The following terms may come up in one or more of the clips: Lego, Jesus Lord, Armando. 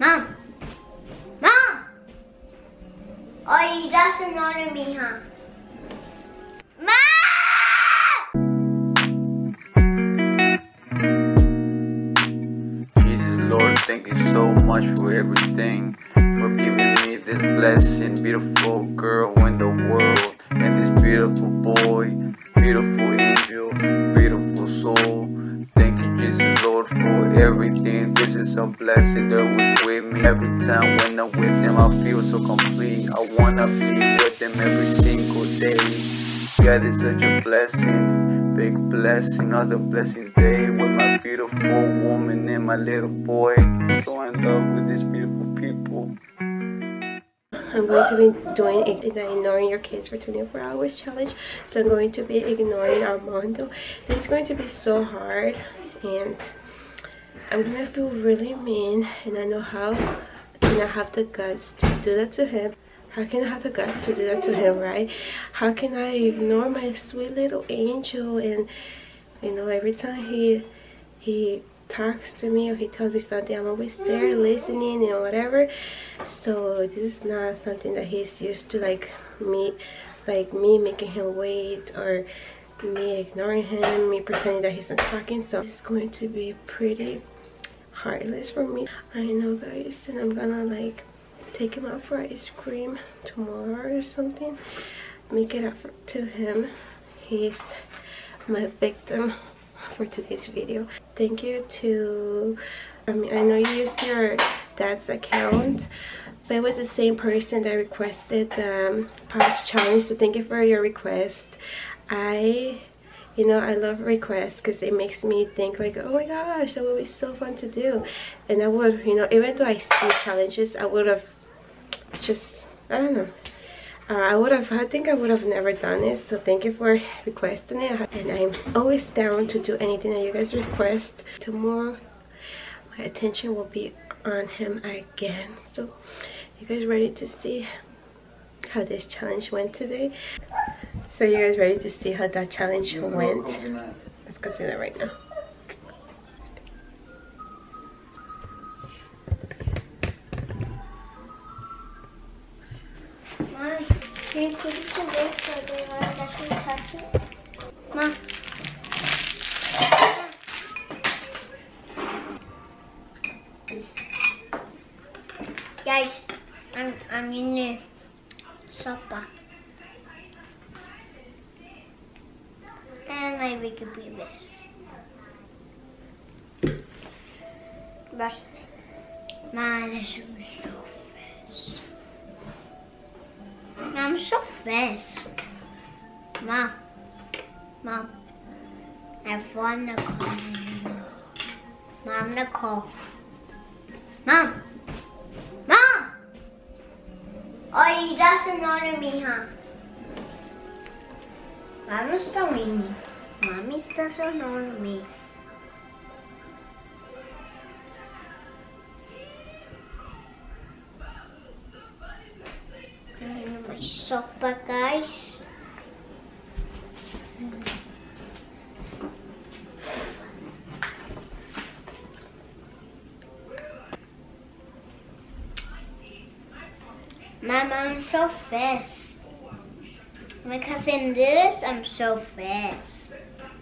Mom! Mom! Oh, you just annoyed me, huh? Mom! Jesus Lord, thank you so much for everything, for giving me this blessing, beautiful girl in the world, and this beautiful boy, beautiful angel, beautiful soul. Thank you, Jesus Lord, for everything. This is a blessing that was with me. Every time when I'm with them, I feel so complete. I wanna be with them every single day. God is such a blessing, big blessing, another blessing day with my beautiful woman and my little boy. I'm so in love with these beautiful people. I'm going to be doing ignoring your kids for 24 hours challenge. So I'm going to be ignoring Armando. This is going to be so hard, and I'm gonna feel really mean. And I know how can I have the guts to do that to him? How can I have the guts to do that to him, right? How can I ignore my sweet little angel? And you know, every time he talks to me or he tells me something, I'm always there listening and whatever. So this is not something that he's used to, like me making him wait, or me ignoring him, me pretending that he's not talking. So it's going to be pretty heartless for me, I know, guys. And I'm gonna like take him out for ice cream tomorrow or something, make it up to him. He's my victim for today's video. Thank you to, I mean, I know you used your dad's account, but it was the same person that requested the pouch challenge. So thank you for your request. You know, I love requests because it makes me think like, oh my gosh, that would be so fun to do. And I would, you know, even though I see challenges, I would have just, I don't know, I think I would have never done it. So thank you for requesting it, and I'm always down to do anything that you guys request. Tomorrow my attention will be on him again. So you guys ready to see how this challenge went today? So you guys ready to see how that challenge went? Let's go see that right now. Mom, can you put this away so they won't actually touch it? Mom. Guys, I'm in the sofa. And I wake up with this. Brush it. Man, this was so fast. Mom, so fast. Mom. I want to call. Mom, Nicole. Mom! Oh, you just annoyed me, huh? Mommy's annoying me. Mommy's just annoying me. Sofa, guys. Mom, I'm so fast. My cousin did this, I'm so fast.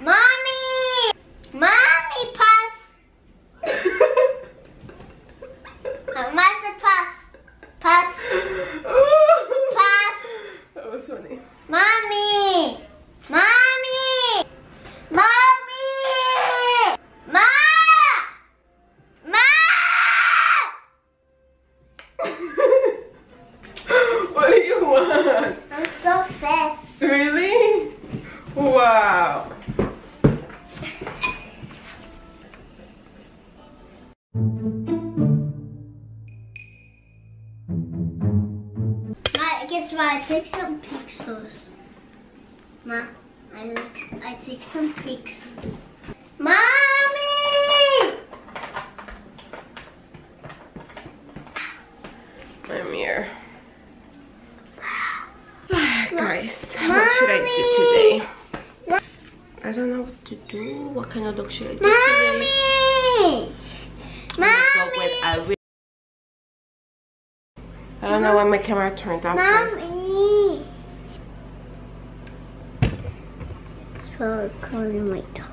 Mommy! Mommy, pass! I must pass. Pass. Pass. That was funny. Mommy! Mommy! Mommy! Ma! Ma! What do you want? I'm so fast. Really? Wow. Guess what? I take some pixels. Ma, I take some pixels. Mommy! I'm here. Guys, what should I do today? I don't know what to do. What kind of look should I do today? Mommy! I don't know when my camera turned off. Mommy! It's probably calling my dog.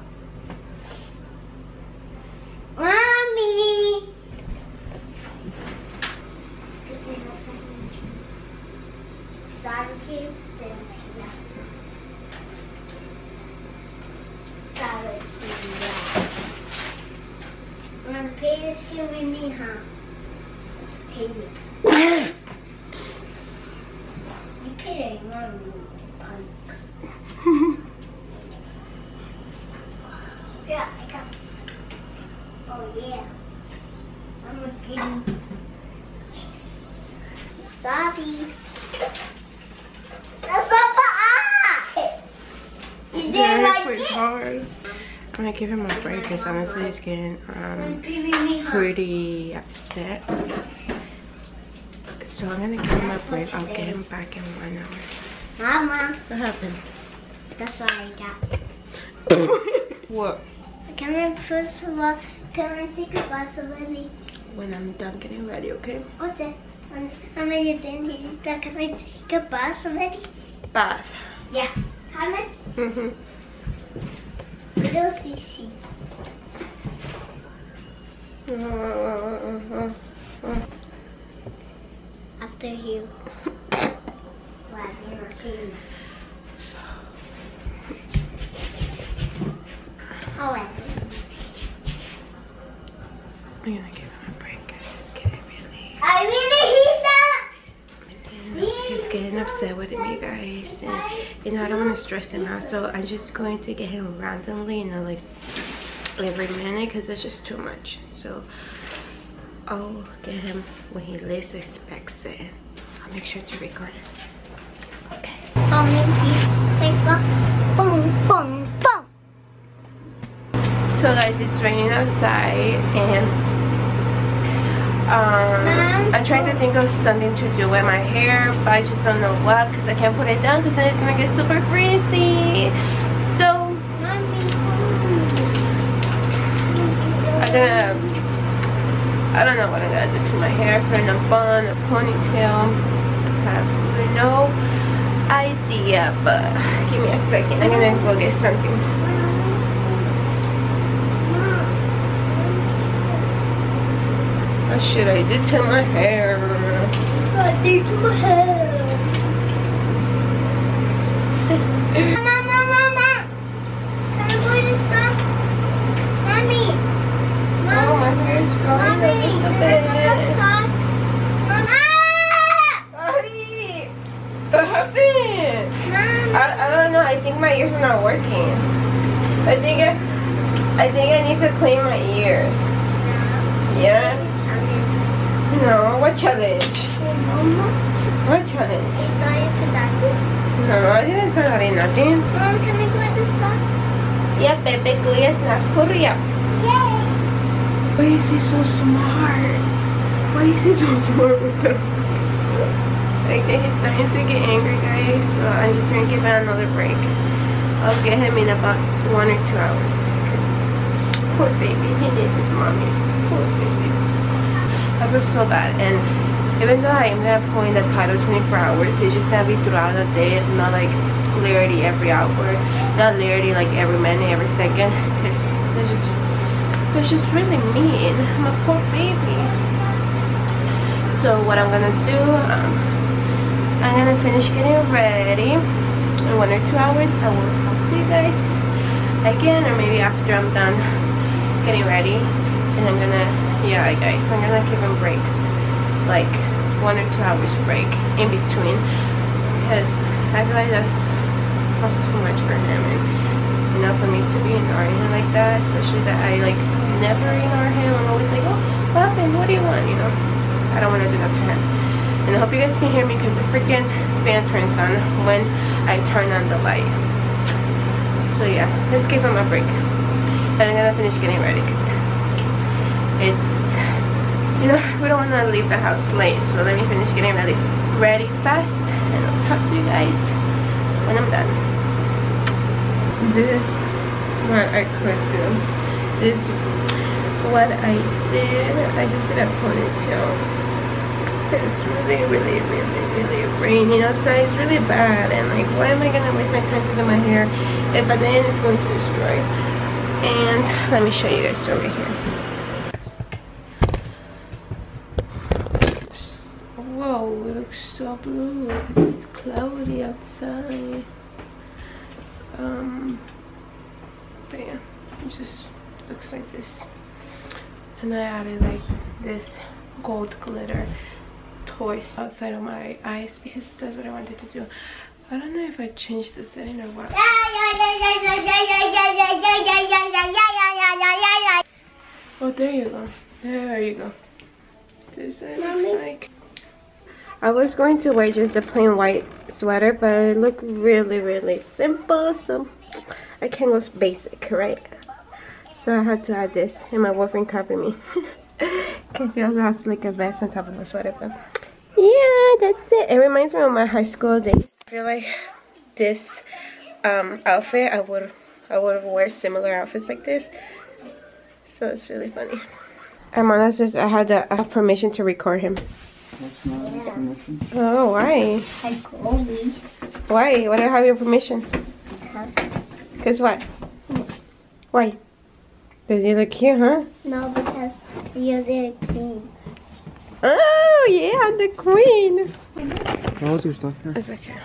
Mommy! Side cube, then side cube. I'm gonna pay this cube with me, huh? That's crazy. You could ignore me, punk. Yeah, I got. Oh yeah. I'm gonna. Yes. I'm sorry. That's not the eye! You did like it? Hard. I'm gonna give him a break because honestly he's getting pretty upset. So I'm gonna give him a break. I'll get him back in 1 hour. Mama! What happened? That's what I got. What? Can I take a bus already? When I'm done getting ready, okay? Okay. How many days back? Can I take a bath already? Bath? Yeah. How many? Mm-hmm. Little PC. After you. Well, you don't see me. Oh, well. I'm gonna give him a break. I really hate that! He's getting upset with me, guys. And, you know, I don't want to stress him out, so I'm just going to get him randomly, you know, like every minute, because it's just too much. So I'll get him when he least expects it. I'll make sure to record it. Okay. So, guys, it's raining outside, and I tried to think of something to do with my hair, but I just don't know what, because I can't put it down because then it's gonna get super frizzy. So I don't know what I'm gonna do to my hair. Put in a bun, a ponytail. I have no idea, but give me a second. I'm gonna go get something. What should I do to my hair? Mama, mama! Can I put this up? Mommy! Oh, my hair is growing up in the bed. Mommy! What happened? Mommy! I don't know. I think my ears are not working. I think I need to clean my ears. Yeah? No, what challenge? What challenge? Is I to that? No, I didn't tell her nothing. Mom, can I go this side? Yeah, baby, go yes, let's hurry up. Yay! Why is he so smart? Why is he so smart with her? I think he's starting to get angry, guys, so I'm just going to give it another break. I'll get him in about 1 or 2 hours. Poor baby, he needs his mommy. Poor baby. I feel so bad, and even though I am not pulling the title 24 hours, it's just gonna be throughout the day. It's not like literally every hour, not literally like every minute, every second. It's just really mean. I'm a poor baby. So what I'm gonna do, I'm gonna finish getting ready. In 1 or 2 hours, I will talk to you guys again, or maybe after I'm done getting ready, and I'm gonna. Yeah, guys, I'm gonna give him breaks, like 1 or 2 hours break in between, because I feel like that's too much for him, and you know, for me to be ignoring him like that, especially that I like never ignore him. I'm always like, oh, what happened? What do you want? You know, I don't want to do that to him. And I hope you guys can hear me because the freaking fan turns on when I turn on the light. So yeah, let's give him a break, and I'm gonna finish getting ready. It's, you know, we don't want to leave the house late, so let me finish getting ready fast, and I'll talk to you guys when I'm done. This what I could do. This is what I did. I just did a ponytail. It's really raining outside. It's really bad, and like, why am I gonna waste my time to do my hair if at the end it's going to destroy? And let me show you guys over here. Whoa, it looks so blue because it's cloudy outside. But yeah, it just looks like this. And I added like this gold glitter toys outside of my eyes because that's what I wanted to do. I don't know if I changed the setting or what. Oh, there you go. There you go. This is what it looks like. I was going to wear just a plain white sweater, but it looked really simple, so I can't go basic, right? So I had to add this, and my boyfriend copied me. Because he also has like a vest on top of a sweater, but yeah, that's it. It reminds me of my high school days. I feel like this outfit, I would wear similar outfits like this. So it's really funny. Armando says I have permission to record him. That's not your permission. Oh, why? I call this. Why? Why do I have your permission? Because what? Why? Because you look cute, huh? No, because you're the king. Oh, yeah, I'm the queen. I'll do stuff here. It's okay.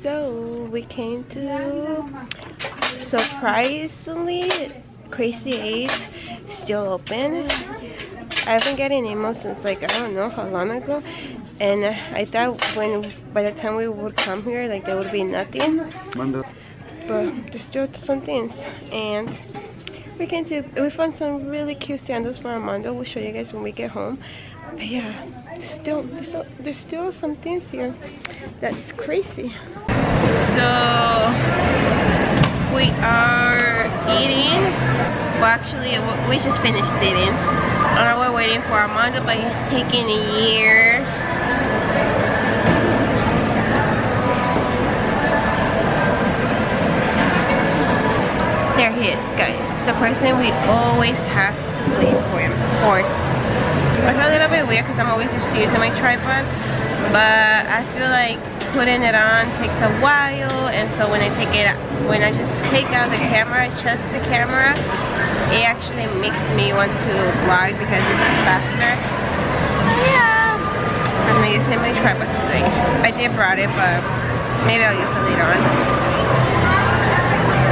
So, we came to, surprisingly, Crazy 8's still open. I've been getting emails since like I don't know how long ago, and I thought when by the time we would come here, like there would be nothing, but there's still some things. And we came to, we found some really cute sandals for Armando. We'll show you guys when we get home. But yeah, there's still some things here that's crazy. So we are eating. Well, actually, we just finished eating. We're waiting for Armando, but he's taking years. There he is, guys. The person we always have to wait for him. It's a little bit weird because I'm always used to using my tripod, but I feel like putting it on takes a while, and so when I take it, when I just take out the camera, adjust the camera, it actually makes me want to vlog because it's faster. Yeah, I'm not using my tripod today. I did brought it, but maybe I'll use it later on.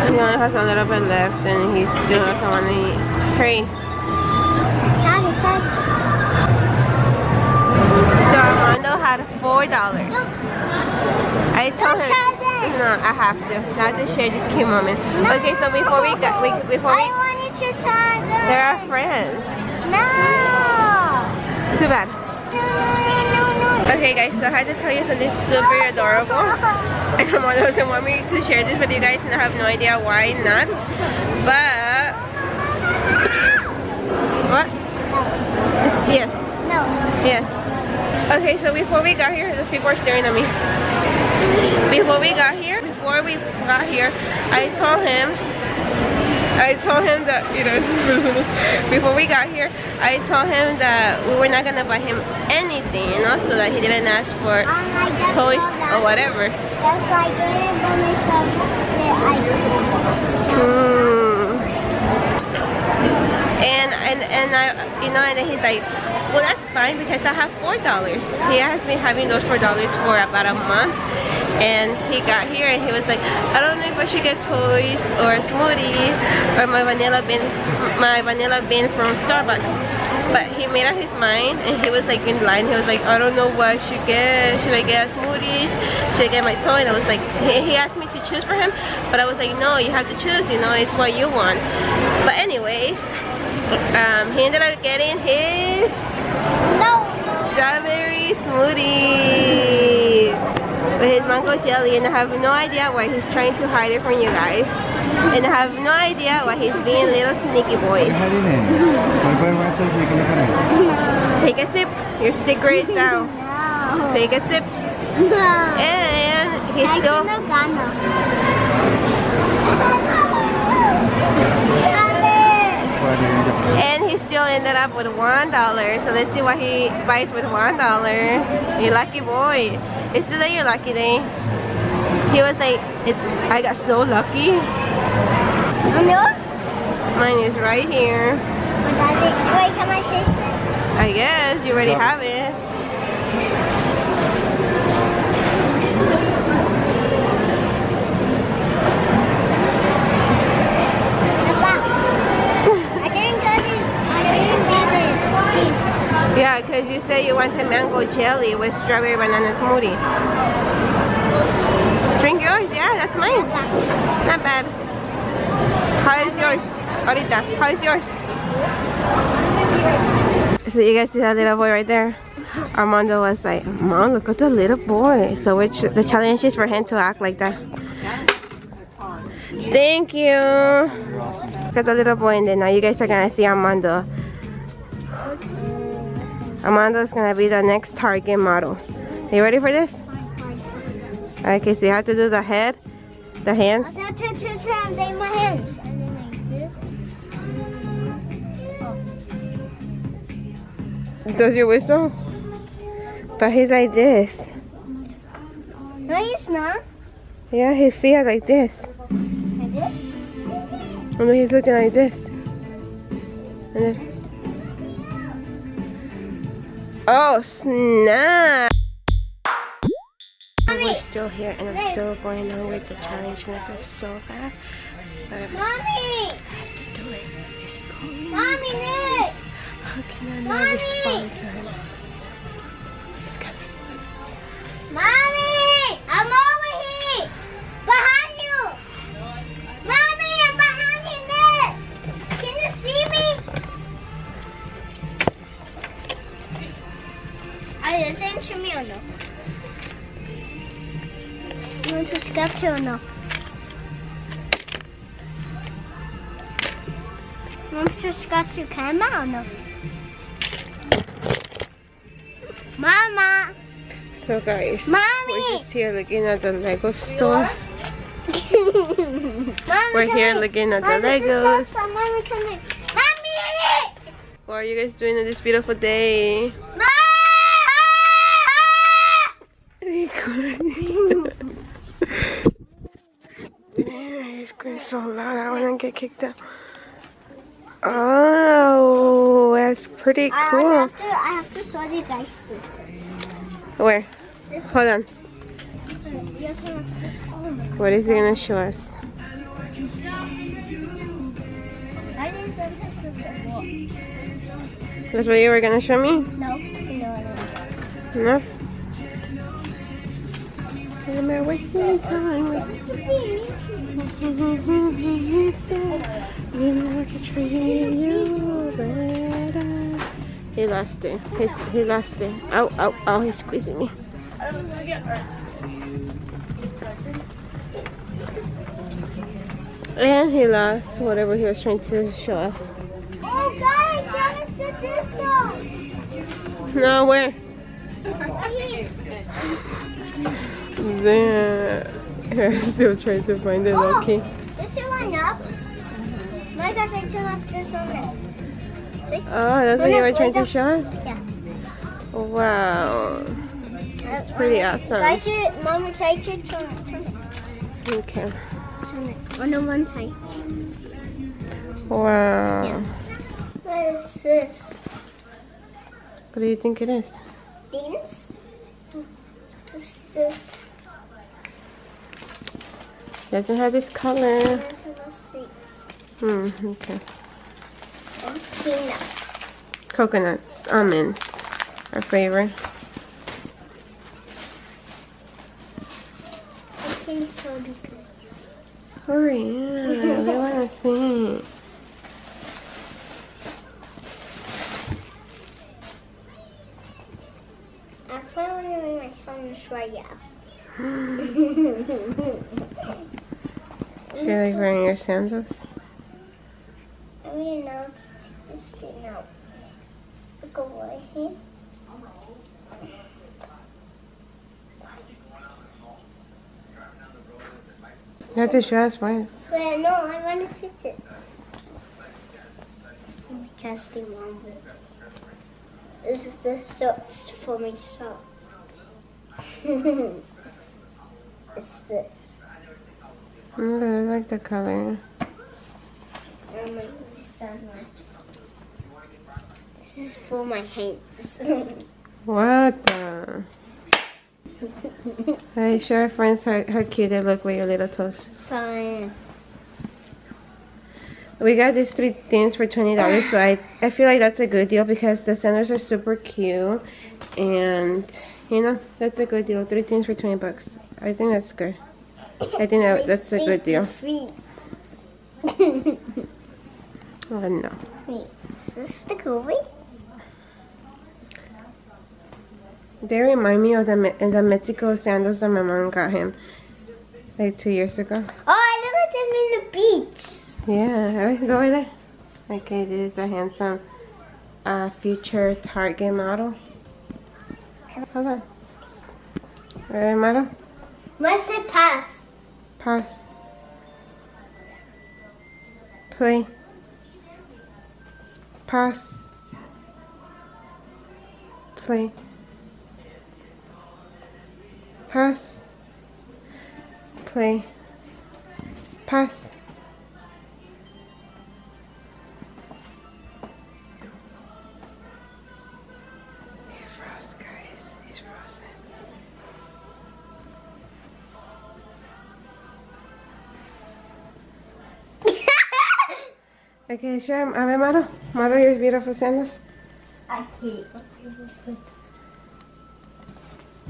He only has a little bit left, and he still doesn't want to eat. Hurry. So Armando had $4. I told him no, I have to. I have to share this cute moment. Okay, so before we they're our friends. No! Too bad. No. Okay guys, so I had to tell you something super adorable. And Armando doesn't want me to share this with you guys, and I have no idea why not. But... What? Yes. No. Yes. Okay, so before we got here, those people are staring at me. Before we got here, I told him that, you know, before we got here, I told him that we were not gonna buy him anything, you know, so that he didn't ask for toys or whatever. That's why I didn't buy myself the iPhone. And I, you know, and then he's like, well, that's fine because I have $4. He has been having those $4 for about a month. And he got here and he was like, I don't know if I should get toys or a smoothie or my vanilla bean from Starbucks. But he made up his mind, and he was like in line. He was like, I don't know what I should get. Should I get a smoothie? Should I get my toy? And I was like, he asked me to choose for him, but I was like, no, you have to choose, you know, it's what you want. But anyways, he ended up getting his strawberry smoothie with his mango jelly, and I have no idea why he's trying to hide it from you guys, and I have no idea why he's being a little sneaky boy. Take a sip. Your secret is out. No. Take a sip. No. And he's still. and he still ended up with $1. So let's see what he buys with $1. You lucky boy. Is today your lucky day? He was like, I got so lucky. Mine is right here. Wait, can I taste it? I guess you already have it. Yeah, because you said you wanted mango jelly with strawberry banana smoothie. Drink yours? Yeah, that's mine. Not bad. How is yours? Arita, how is yours? So you guys see that little boy right there? Armando was like, Mom, look at the little boy. So which the challenge is for him to act like that. Thank you. Look at the little boy, and then now you guys are gonna see Armando. Armando's gonna be the next Target model. Are you ready for this? Okay, so you have to do the head, the hands. I have to translate my hands. And then like this. Oh. Does your whistle? But he's like this. No, he's not. Yeah, his feet are like this. Like this? And then he's looking like this. And then. Oh snap! We're still here and I'm still going on with the challenge and I feel so bad. But Mommy! I have to do it. It's going on. How can I not respond to him? It's coming. Mommy! I'm over here! Behind you! Mommy, I'm behind you there! Can you see me? Are you listening to me or no? You want to sketch or no? You want to sketch your camera or no? Mama! So guys, Mommy. We're just here looking at the Lego store. We're here looking at the Legos. Mommy, what are you guys doing on this beautiful day? He screams so loud, I want to get kicked out. Oh, that's pretty cool. I have to show you guys this. Where? This. Hold on. What is he going to show us? I think this is the circle. That's what you were going to show me? No. No? Am I wasting time? He lost it. He lost it. Ow, ow, ow, he's squeezing me. And he lost whatever he was trying to show us. Oh guys, I haven't said this song. No, where? I'm still trying to find the lucky. This one up. My gosh, I turned off this one up. See? Oh, that's what you were trying to show us? Yeah. Wow. That's pretty awesome. I should, Mama, try to turn it. Okay. Turn it on the one side. Wow. Yeah. What is this? What do you think it is? Beans? What's this? Doesn't have this color. Okay. And peanuts. Coconuts, almonds, our favorite. I can show you guys. Hurry, yeah, we wanna see. I probably want my son to show you. You're like wearing your sandals? I mean, now to take this thing out. Look over here. You have to show us mine. But no, I want to fit it. Oh my God. broadcasting number. This is the source for my song. It's this. Okay, I like the color. And my sunglasses. This is for my hands. What the? Hey, show our friends how cute they look with your little toes. Fine. We got these three things for $20, so I feel like that's a good deal because the sandals are super cute. And, you know, that's a good deal. Three things for $20. I think that's good. I think that's a good deal. Oh, no. Wait, is this the Groovy? They remind me of the Mexico sandals that my mom got him like 2 years ago. Oh, look at them in the beach. Yeah, go over there. Okay, this is a handsome future Target model. Hold on. Ready, model? Must say pass. Pass. Play. Pass. Play. Pass. Play. Pass. Okay, show him. A ver, Maro. Maro, your beautiful sandals. Aquí.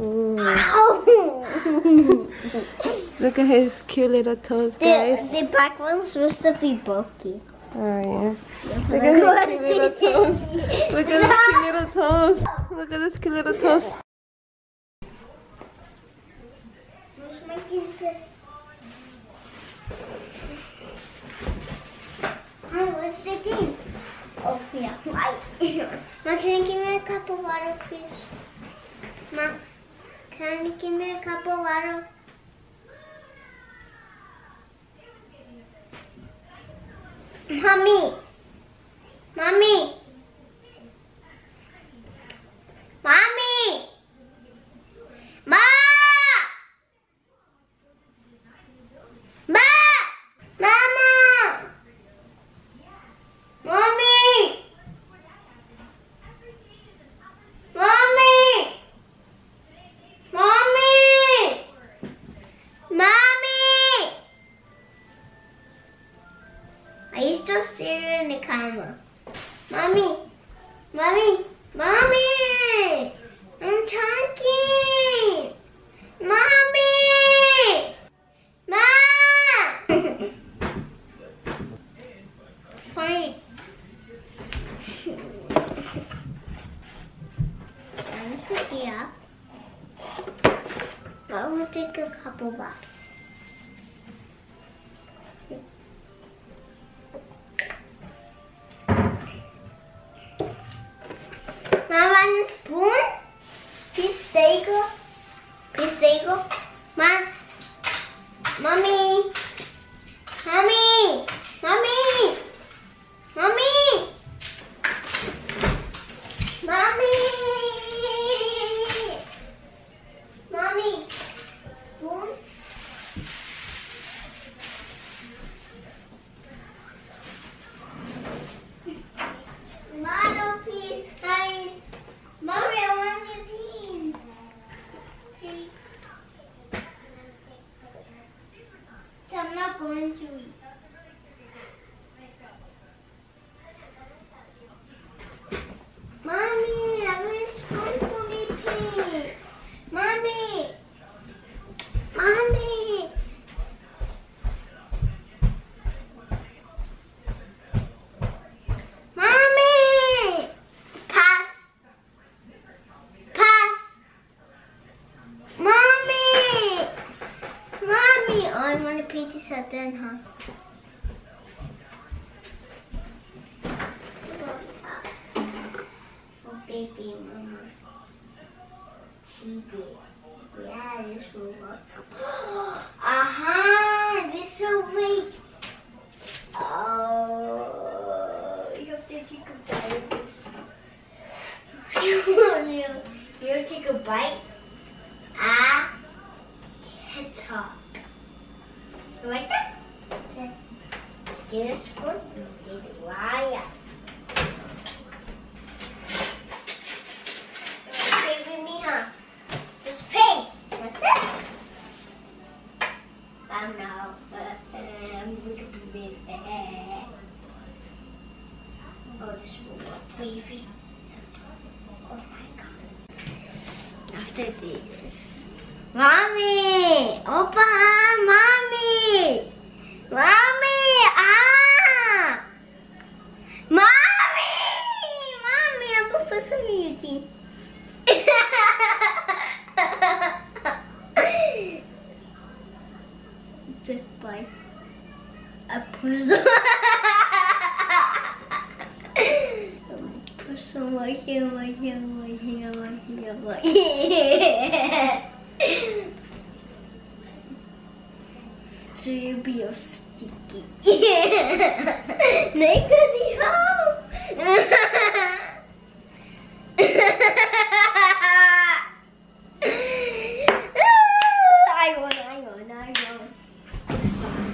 Ooh. Look at his cute little toes, guys. The back one's supposed to be bulky. Oh, yeah. Look at his cute little toes. Look at his cute little toes. Look at his cute little toes. Who's making this? Oh, yeah. Ma, can you give me a cup of water, please? Ma, can you give me a cup of water? Mommy! Mommy! Mommy! Ma! Ma! Mama! Mommy! Mommy! Mommy! Mommy! Are you still staring in the camera? Mommy! Mommy! Mommy! I'm talking! Mommy! Mom! Fine. Yeah. I will take a couple back. Mom, want a spoon? Please, there you go. Please, there you go. Mom. Mommy. Mommy. Mommy. Mommy. Mommy. Mommy, spoon. Mama, please. Mommy, I want your team. Please. So I'm not going to eat. Mommy, I want a spoon for me, please. Mommy! Mommy! Mommy! Pass! Pass! Mommy! Mommy! Oh, I want to play this out then, huh? So, oh, baby, Mama. She did. Yeah, this will work. Aha! This is so weak. Oh, you have to take a top. You like that? Let's get a squirt and get it right up. Baby. Oh my god. After this. Mommy! Opa! Mommy! Mommy! Ah! Mommy! Mommy, I'm a personality. Goodbye. A person. So you be all sticky. They could help. I won. Sorry.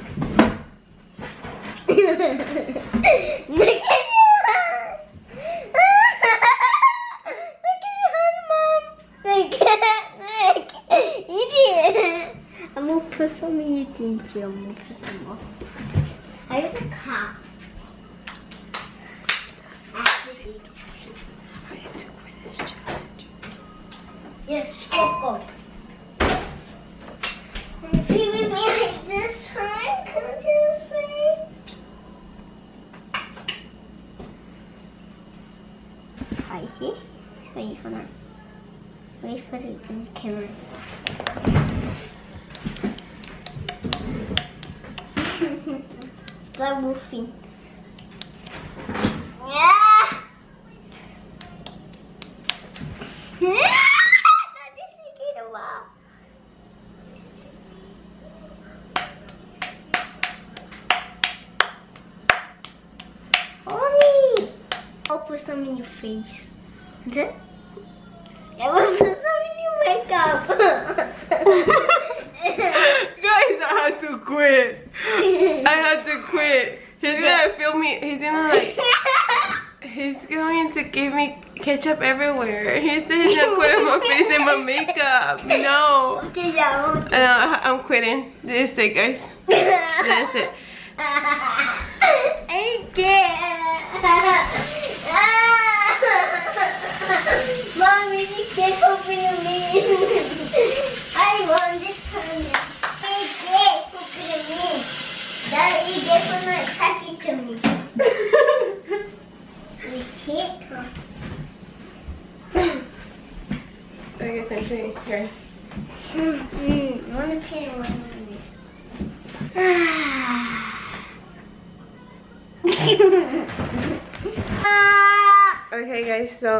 Put some meat into them, put some more. I got a cup. I have to eat this too. I have to quit this challenge. Yes, Coco. If you would like this one, come to this way. Hi, here. Wait, hold on. Wait for the camera. Stop moving. Yeah. Yeah. This is getting a while. Hurry! I'll put some in your face. I will put some in your makeup. Guys, I had to quit. I had to quit. He's gonna film me. He's gonna like. He's going to give me ketchup everywhere. He said he's gonna put on my face and my makeup. No. Okay, yeah. Okay. I'm quitting. This is it, guys. That's it. I can't. Mom, you can't open me. I want this one. That you get from that package to me. We can't come. Okay, thank you. Here. I want to paint one of these. Okay, guys, so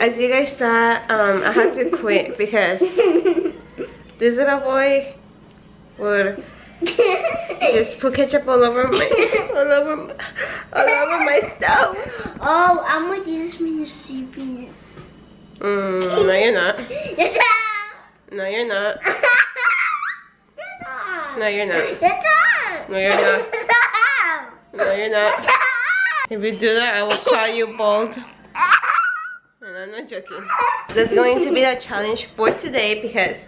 as you guys saw, I had to quit because this little boy would. Just put ketchup all over myself. Oh, I'm gonna do this when you're sleeping. No, you're not. No, you're not. No, you're not. No, you're not. No, you're not. If you do that, I will call you bald. And I'm not joking. That's going to be the challenge for today because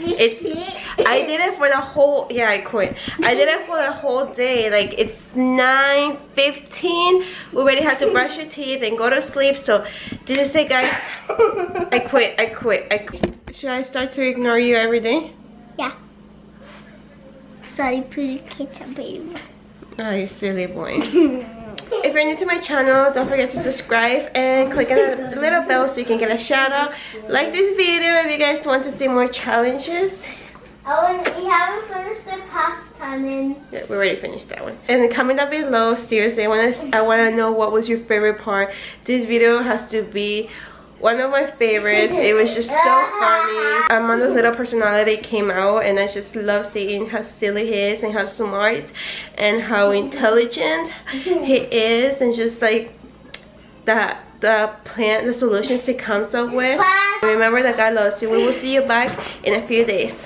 I did it for the whole, I quit. I did it for the whole day. Like, it's 9:15. We already had to brush your teeth and go to sleep. So, did it say, guys? I quit. Should I start to ignore you every day? Yeah. Sorry, pretty ketchup, baby. Oh, you silly boy. If you're new to my channel, don't forget to subscribe and click on the little bell so you can get a shout out. Like this video if you guys want to see more challenges. Oh, and we haven't finished the pasta challenge. Yeah, we already finished that one. And comment down below, seriously, I wanna know what was your favorite part. This video has to be one of my favorites. It was just so funny. Armando's little personality came out and I just love seeing how silly he is and how smart and how intelligent he is and just like that the solutions he comes up with. Remember that God loves you. We will see you back in a few days.